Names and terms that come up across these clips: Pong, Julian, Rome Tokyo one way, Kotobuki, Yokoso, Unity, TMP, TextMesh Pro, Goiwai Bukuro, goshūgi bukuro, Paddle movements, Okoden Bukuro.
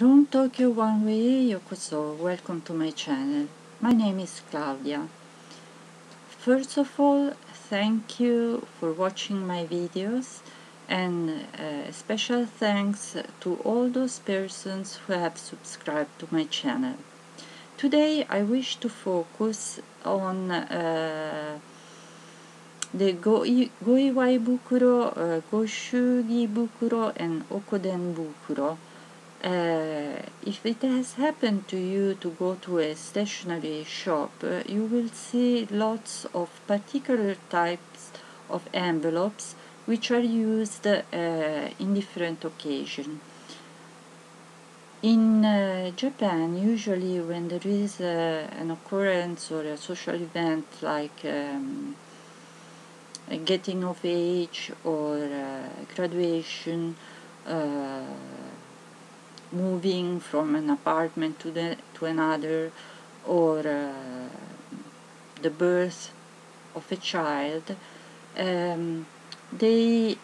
Rome Tokyo one way, yokoso, welcome to my channel. My name is Claudia. First of all, thank you for watching my videos, and special thanks to all those persons who have subscribed to my channel. Today I wish to focus on the Goiwai Bukuro, Goshūgi Bukuro and Okoden Bukuro. If it has happened to you to go to a stationery shop, you will see lots of particular types of envelopes which are used in different occasions. In Japan, usually when there is an occurrence or a social event like getting of age or graduation, moving from an apartment to another, or the birth of a child, they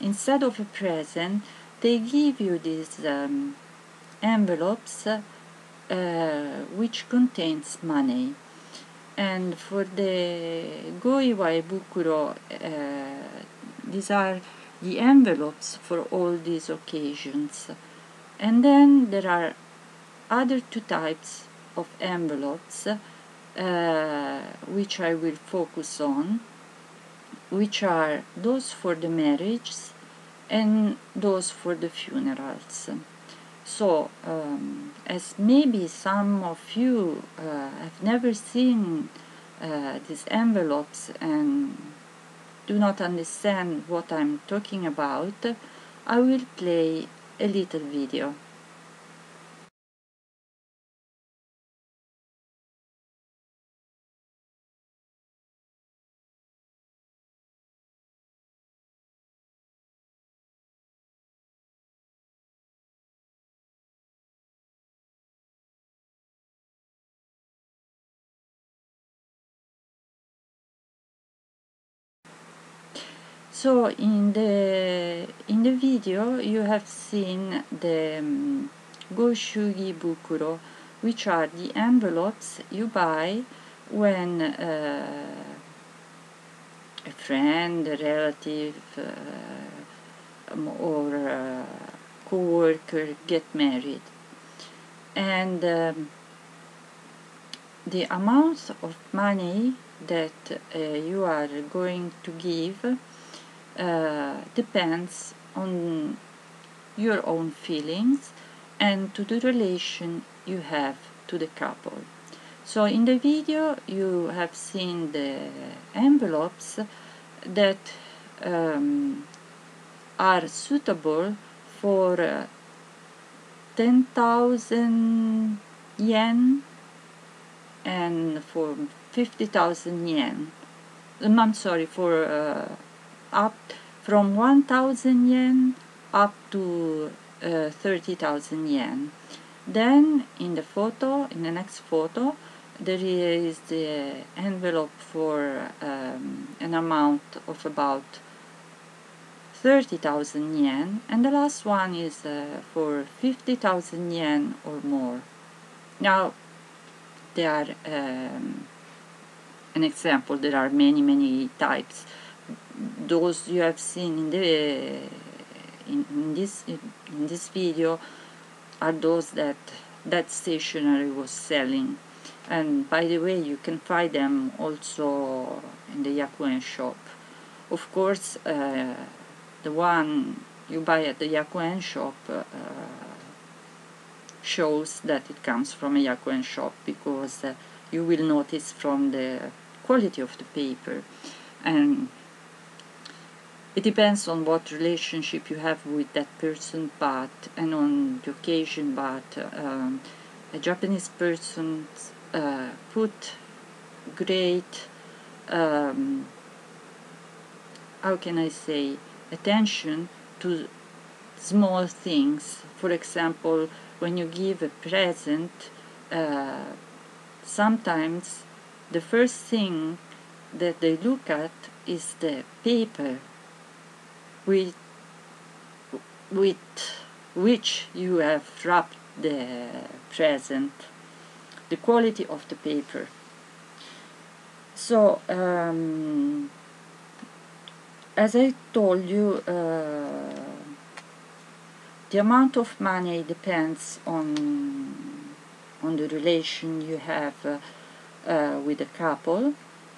instead of a present, they give you these envelopes which contains money. And for the Goiwai Bukuro, these are the envelopes for all these occasions. And then there are other two types of envelopes which I will focus on, which are those for the marriages and those for the funerals. So as maybe some of you have never seen these envelopes and do not understand what I'm talking about, I will play a little video. So in the video you have seen the goshūgi bukuro, which are the envelopes you buy when a friend, a relative, or a co-worker get married. And the amount of money that you are going to give depends on your own feelings and to the relation you have to the couple. So in the video you have seen the envelopes that are suitable for 10,000 yen and for 50,000 yen. I'm sorry, for up from 1,000 yen up to 30,000 yen. Then in the next photo, there is the envelope for an amount of about 30,000 yen, and the last one is for 50,000 yen or more. Now, there are an example. There are many types. Those you have seen in this video are those that stationery was selling, and by the way, you can find them also in the Yakuen shop. Of course, the one you buy at the Yakuen shop shows that it comes from a Yakuen shop, because you will notice from the quality of the paper. And it depends on what relationship you have with that person, and on the occasion, but a Japanese person put great, how can I say, attention to small things. For example, when you give a present, sometimes the first thing that they look at is the paper with which you have dropped the present, the quality of the paper. So as I told you, the amount of money depends on the relation you have with a couple,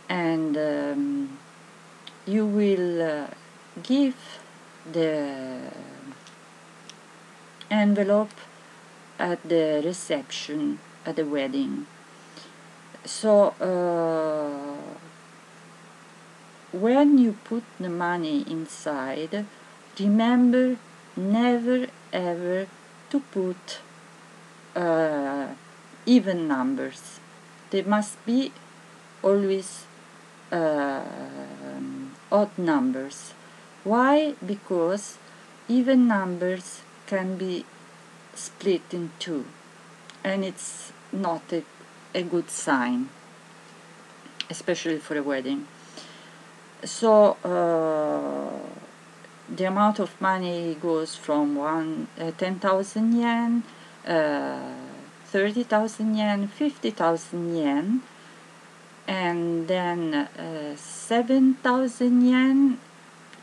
and you will give the envelope at the reception, at the wedding. So when you put the money inside, remember never ever to put even numbers. They must be always odd numbers. Why? Because even numbers can be split in two, and it's not a good sign, especially for a wedding. So the amount of money goes from 10,000 yen, 30,000 yen, 50,000 yen, and then 7,000 yen.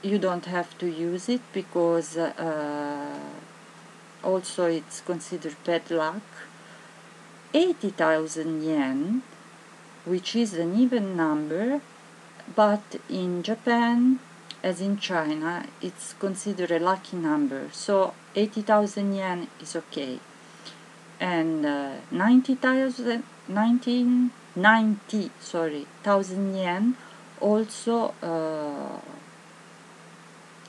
You don't have to use it because also it's considered bad luck. 80,000 yen, which is an even number, but in Japan, as in China, it's considered a lucky number. So 80,000 yen is okay. And 90,000 yen also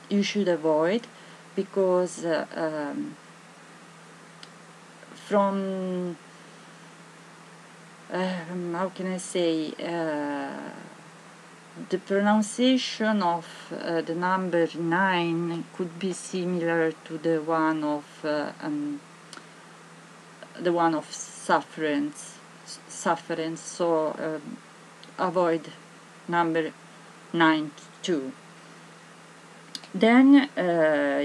you should avoid, because from how can I say, the pronunciation of the number 9 could be similar to the one of sufferance. So avoid number 9 too. Then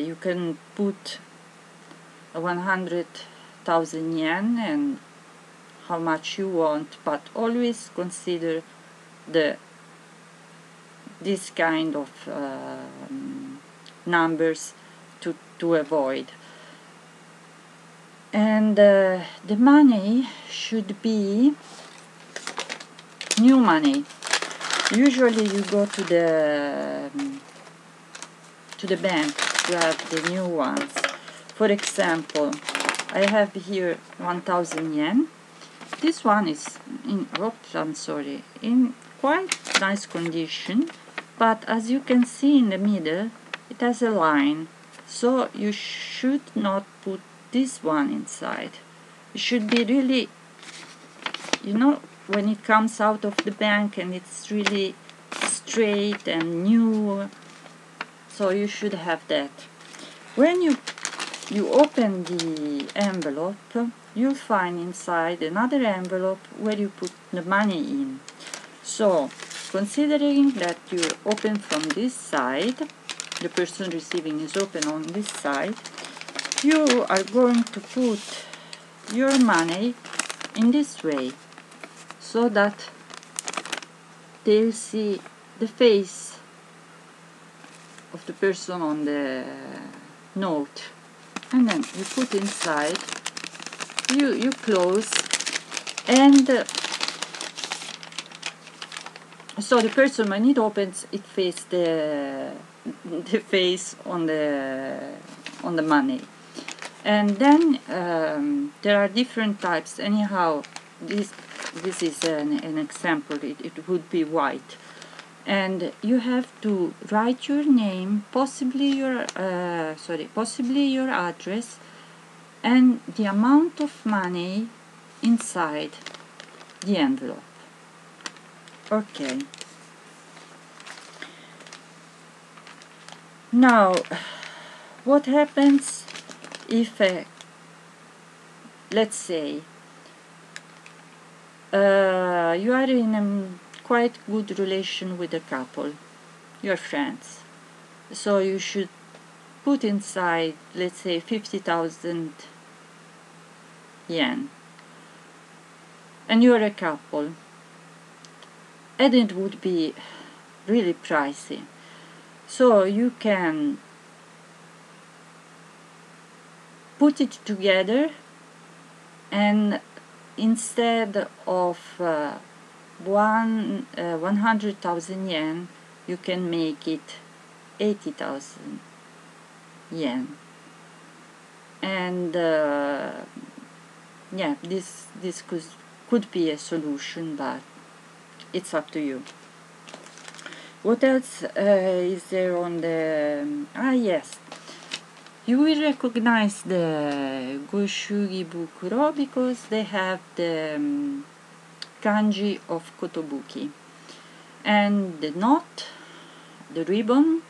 you can put 100,000 yen and how much you want, but always consider this kind of numbers to avoid. And the money should be new money. Usually you go to the bank to have the new ones. For example, I have here 1,000 yen. This one is in, oops, I'm sorry, in quite nice condition, but as you can see in the middle, it has a line, so you should not put this one inside. It should be really, you know, when it comes out of the bank and it's really straight and new, so you should have that. When you open the envelope, you'll find inside another envelope where you put the money in. So, considering that you open from this side, the person receiving is open on this side, you are going to put your money in this way, so that they'll see the face of the person on the note. And then you put inside, you close, and so the person, when it opens, it faces the face on the money. And then there are different types. Anyhow, this is an example. It would be white, and you have to write your name, possibly your possibly your address, and the amount of money inside the envelope. Okay. Now, what happens if, let's say, you are in a quite good relation with a couple, your friends, so you should put inside, let's say, 50,000 yen, and you're a couple, and it would be really pricey. So you can put it together, and instead of 100,000 yen, you can make it 80,000 yen. And yeah, this could be a solution, but it's up to you. What else is there on the... yes, you will recognize the goshūgi bukuro because they have the kanji of Kotobuki, and the knot, the ribbon,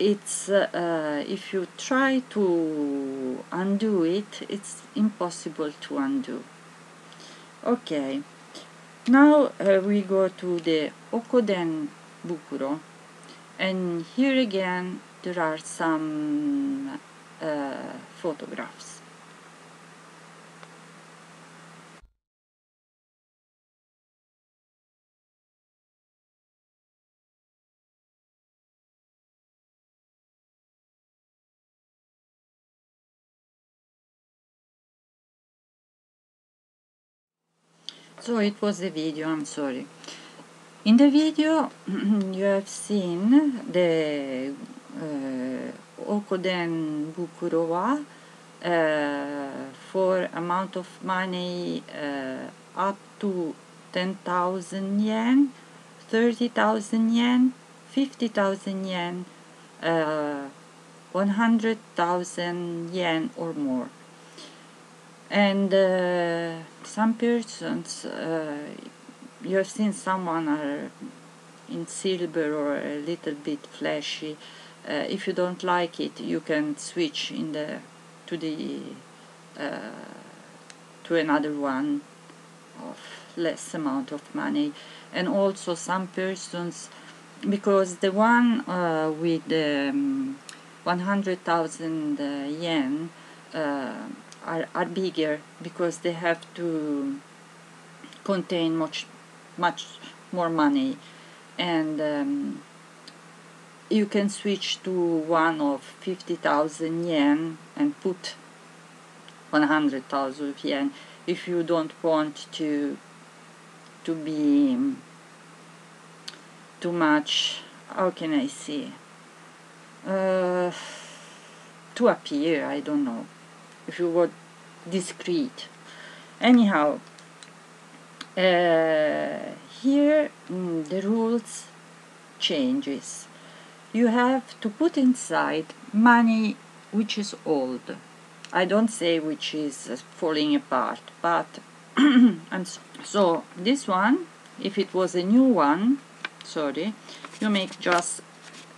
it's if you try to undo it, it's impossible to undo. Okay, now we go to the Okoden Bukuro, and here again there are some photographs. So it was the video, I'm sorry. In the video you have seen the Okoden Bukuro wa for amount of money up to 10,000 yen, 30,000 yen, 50,000 yen, 100,000 yen or more. And some persons, you have seen someone are in silver or a little bit flashy. If you don't like it, you can switch in to another one of less amount of money. And also some persons, because the one with 100,000 yen are bigger, because they have to contain much more money, and you can switch to one of 50,000 yen and put 100,000 yen if you don't want to be too much, how can I say, to appear, I don't know, if you were discreet. Anyhow, here the rules changes. You have to put inside money which is old. I don't say which is falling apart, but I'm so this one, if it was a new one, sorry, you make just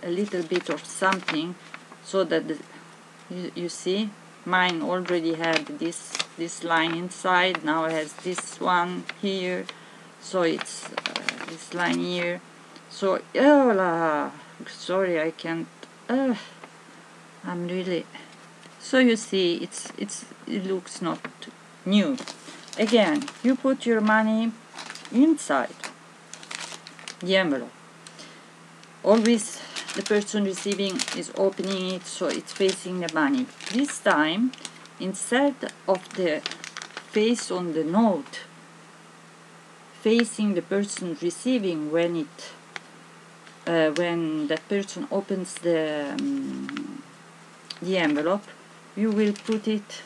a little bit of something so that you see. Mine already had this line inside, now it has this one here, so it's this line here, so sorry, I can't, I'm really, so you see it looks not new. Again, you put your money inside the envelope. Always the person receiving is opening it, so it's facing the money. This time, instead of the face on the note facing the person receiving when that person opens the envelope, you will put it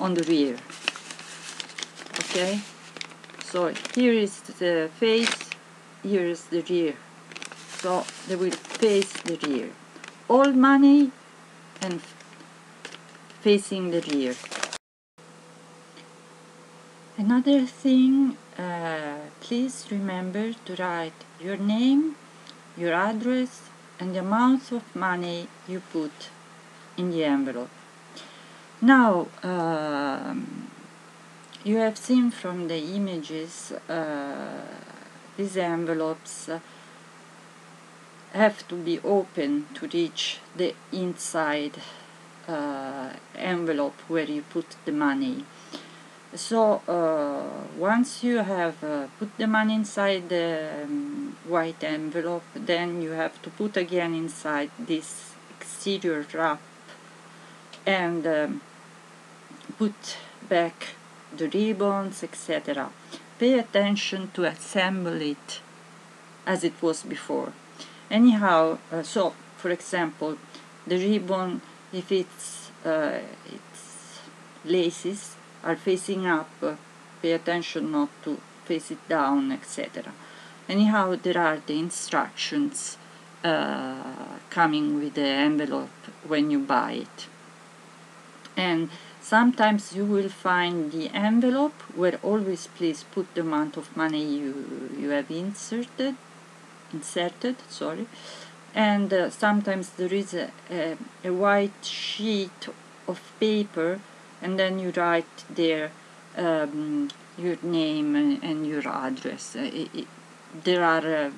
on the rear. Okay, so here is the face, here is the rear, so they will face the rear. Old money and facing the rear. Another thing, please remember to write your name, your address, and the amount of money you put in the envelope. Now, you have seen from the images these envelopes have to be open to reach the inside envelope where you put the money. So once you have put the money inside the white envelope, then you have to put again inside this exterior wrap and put back the ribbons, etc. Pay attention to assemble it as it was before. Anyhow, so for example, the ribbon, if its laces are facing up, pay attention not to face it down, etc. Anyhow, there are the instructions coming with the envelope when you buy it. And sometimes you will find the envelope where always please put the amount of money you have inserted, sorry, and sometimes there is a white sheet of paper, and then you write there your name and your address. There are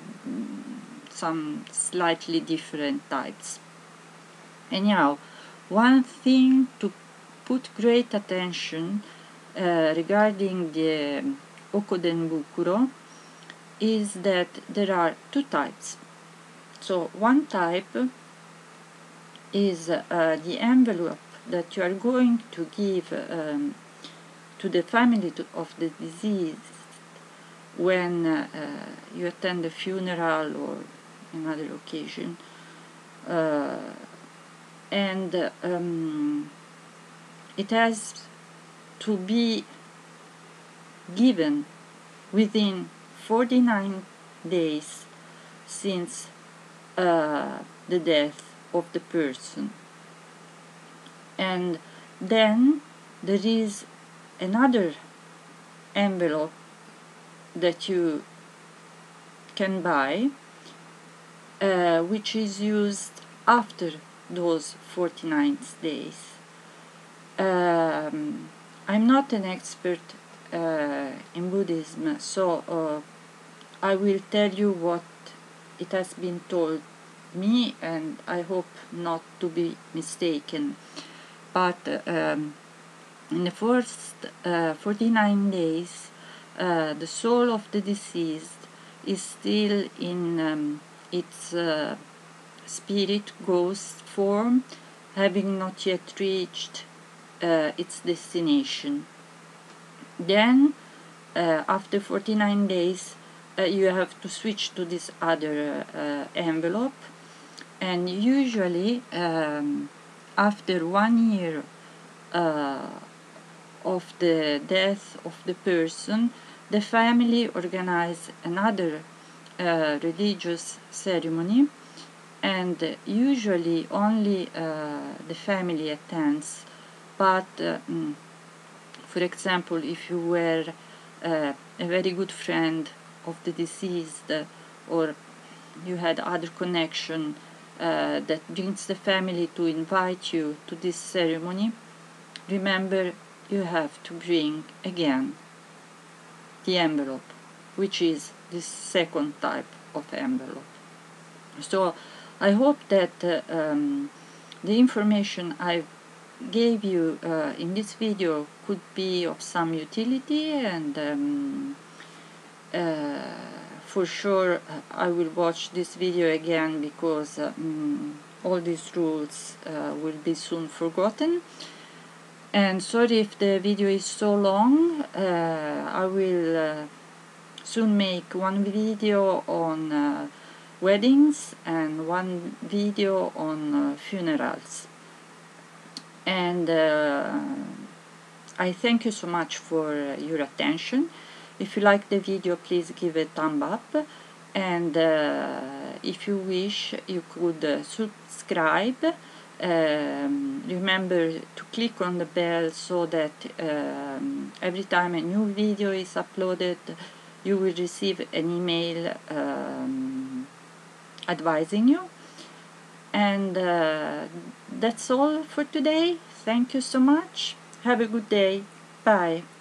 some slightly different types. Anyhow, one thing to put great attention regarding the Okoden Bukuro is that there are two types. So one type is the envelope that you are going to give to the family of the deceased when you attend a funeral or another occasion, and it has to be given within 49 days since the death of the person. And then there is another envelope that you can buy, which is used after those 49 days. I'm not an expert in Buddhism, so I will tell you what it has been told me, and I hope not to be mistaken. But in the first 49 days, the soul of the deceased is still in its spirit ghost form, having not yet reached its destination. Then, after 49 days, you have to switch to this other envelope, and usually after 1 year of the death of the person, the family organize another religious ceremony, and usually only the family attends. But for example, if you were a very good friend of the deceased, or you had other connection that brings the family to invite you to this ceremony, remember you have to bring again the envelope, which is the second type of envelope. So I hope that the information I gave you in this video could be of some utility, and for sure I will watch this video again, because all these rules will be soon forgotten. And sorry if the video is so long. I will soon make one video on weddings and one video on funerals. And I thank you so much for your attention. If you like the video, please give a thumb up, and if you wish, you could subscribe. Remember to click on the bell so that every time a new video is uploaded, you will receive an email advising you. And that's all for today. Thank you so much. Have a good day. Bye.